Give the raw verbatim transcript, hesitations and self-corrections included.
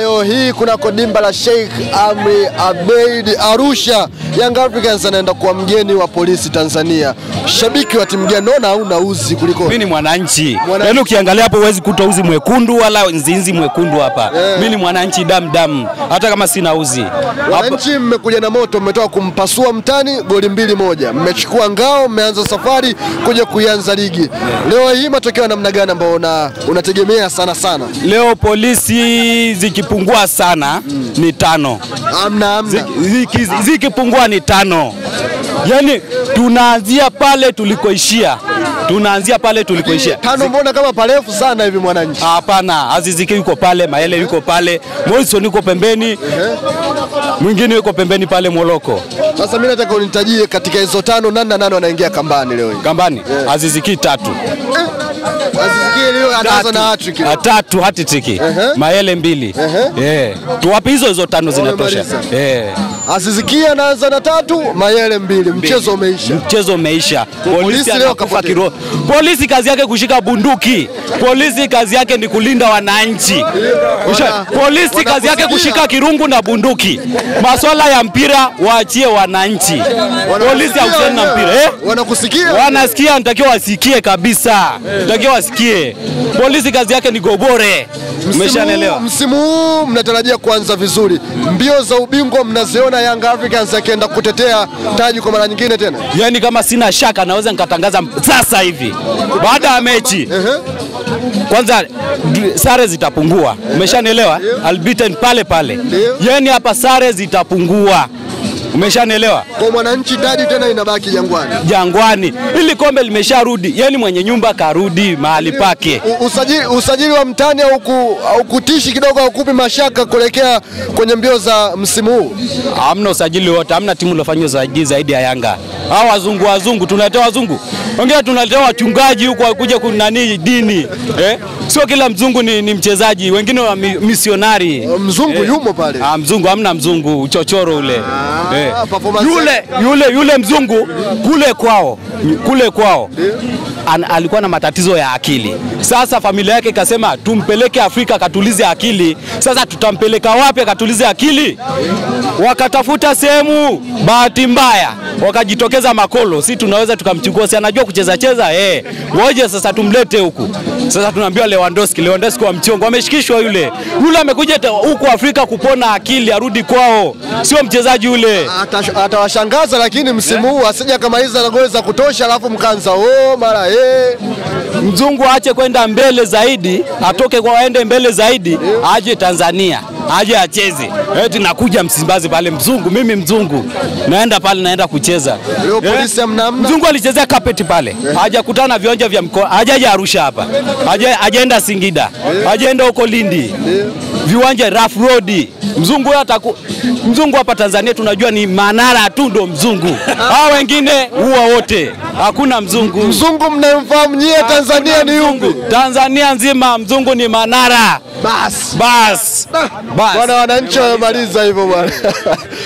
Leo hii kuna kodimba la Sheikh Amr Abaid Arusha. Young Africans anaenda kuwa mgeni wa polisi Tanzania. Shabiki wa timu gani unaona una uzi kuliko? Mimi ni mwananchi. Yaani ukiangalia hapo huwezi kuta uzi mwekundu wala nzinzi mwekundu hapa. Yeah. Mimi ni mwananchi dam dam hata kama sina uzi. Wananchi mmekuja na moto, mmetoka kumpasua mtani goli mbili moja. Mmechukua ngao, mmeanza safari kuja kuianza ligi. Yeah. Leo hii matokeo namna gani ambao una unategemea sana sana? Leo polisi zikipungua sana mm. ni tano. Amna amna. Ziki, zikipungua ni tano. Yani tunaanzia pale tulikoishia. Tunaanzia pale tulikoishia. Tano mbona kama parefu sana hivi mwananchi? Hapana, Aziz Ki yuko pale, Mayele yuko pale, Motion yuko pembeni. Mwingine yuko pembeni pale Moroko. Sasa mimi nataka unitajie katika hizo tano nani na nani anaingia kambani leo hii? Kambani? Yeah. Aziz Ki tatu. Tatu hati tiki uh -huh. Mayele mbili uh -huh. yeah. Tuwapi hizo hizo tano zinatosha yeah. Aziz Ki anaanza na tatu, Mayele mbili. Mchezo umeisha. Mchezo umeisha. Polisi leo kafa kiroho. Polisi kazi yake kushika bunduki. Polisi kazi yake ni kulinda wananchi. Polisi kazi yake kushika kirungu na bunduki. Masuala ya mpira waachie wananchi. Polisi hausemi na mpira eh? Wanakusikia? Wanasikia, nitakiwa wasikie kabisa. Nitakiwa wasikie. Polisi kazi yake ni gogore. Umeshaelewa? Msimu mnatarajia kuanza vizuri. Mbio za ubingwa mnaziona Young Africans akienda kutetea taji kwa mara nyingine tena. Yaani kama sina shaka naweza nikatangaza sasa hivi. Baada ya mechi. Kwanza sare zitapungua. Umeshaelewa? Albiton pale pale. Yaani hapa sare zitapungua. Umeshaelewa? Kwa mwananchi dadi tena inabaki Jangwani. Jangwani. Ili kombe limesharudi. Yaani mwenye nyumba karudi mahali pake. Usajili usajili wa mtani au kutishi kidogo au kupi mashaka kuelekea kwenye mbio za msimu huu. Hamna usajili wote, hamna timu iliyofanya usajili zaidi ya Yanga. Hao wazungu wazungu tunaletea wazungu. Ongea tunaletea wachungaji huko kuja kunani dini. Eh? Sio kila mzungu ni, ni mchezaji, wengine wa misionari. Mzungu eh. yumo pale. Ah ha, mzungu hamna mzungu uchochoro ule. Ah. Eh. Yule yule yule mzungu kule kwao kule kwao an, alikuwa na matatizo ya akili. Sasa familia yake ikasema tumpeleke Afrika katulize akili. Sasa tutampeleka wapi akatulize akili? Wakatafuta sehemu, bahati mbaya wakajitokeza Makolo. Si tunaweza tukamchukua, si anajua kucheza cheza eh. Ngoje sasa tumlete huku. Sasa tunaambiwa Lewandowski, Lewandowski wa mchongo ameshikishwa yule. Yule amekuja huku Afrika kupona akili arudi kwao. Sio mchezaji yule. Atawashangaza lakini msimu huu yeah. asije kamaliza na goli za kutosha alafu mkanza oh mara eh mzungu aache kwenda mbele zaidi, atoke kwa waende mbele zaidi, yeah. aje Tanzania. Aje acheze. Eti nakuja Msimbazi pale mzungu, mimi mzungu. Naenda pale naenda kucheza. Leo polisi hamnamna. Mzungu alichezea kapeti pale. Hajakutana vionja vya mkoa. Hajaja Arusha hapa. Hajaenda Singida. Hajaenda huko Lindi. Viwanja rough road. Mzungu ataku mzungu hapa Tanzania tunajua ni Manara tu ndo mzungu. Hao wengine huwa wote. Hakuna mzungu. Mzungu mnayemfahamu nyie Tanzania ni yungu. Tanzania nzima mzungu ni Manara. Bas. Bas. Bas. Bwana wananchi wamaliza hivyo bwana.